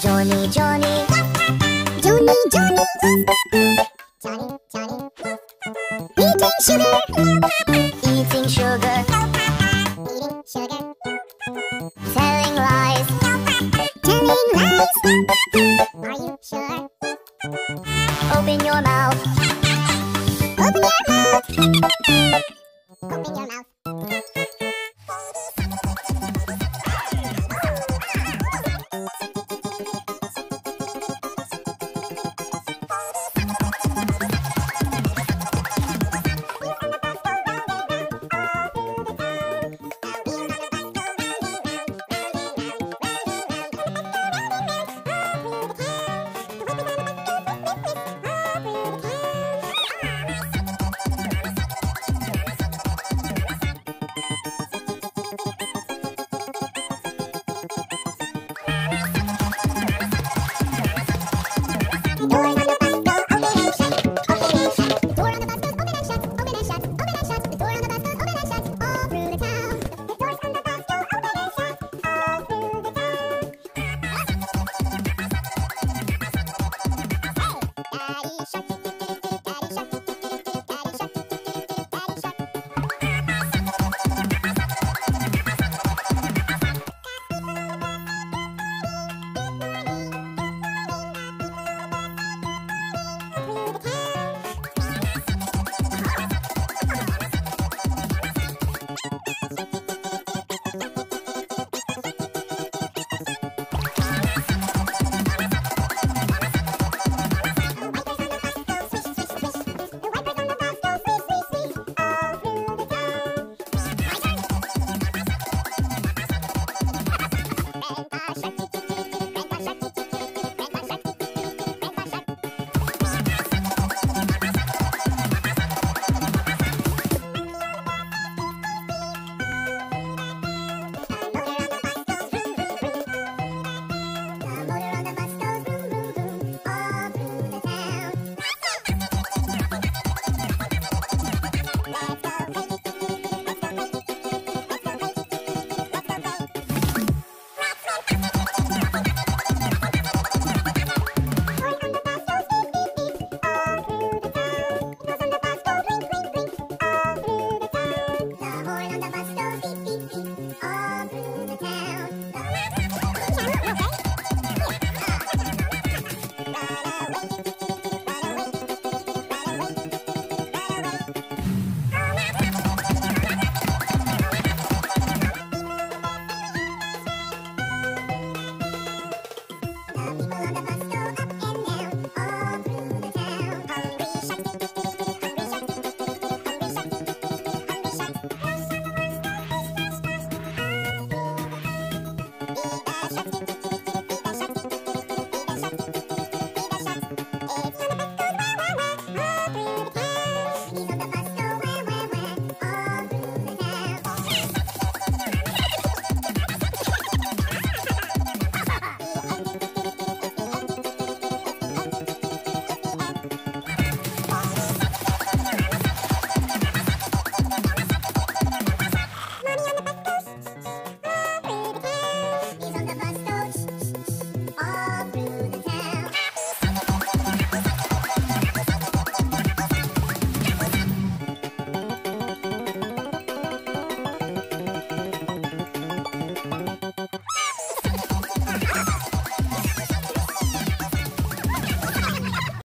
Johnny Johnny Yes Papa, Johnny Johnny Yes Papa, Johnny Johnny Yes Papa. Eating sugar, no Papa, eating sugar, no Papa, eating sugar, no Papa. Telling lies, no Papa, telling lies, no Papa. Are you sure? Yes Papa. Open your mouth, open your mouth, open your mouth. Thank you.